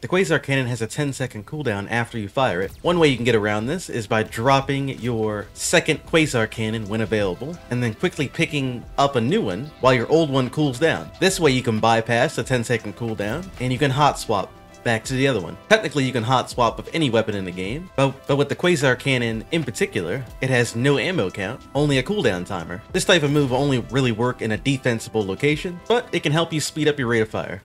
The Quasar Cannon has a 10-second cooldown after you fire it. One way you can get around this is by dropping your second Quasar Cannon when available, and then quickly picking up a new one while your old one cools down. This way you can bypass the 10-second cooldown, and you can hotswap back to the other one. Technically, you can hot swap with any weapon in the game, but with the Quasar Cannon in particular, it has no ammo count, only a cooldown timer. This type of move will only really work in a defensible location, but it can help you speed up your rate of fire.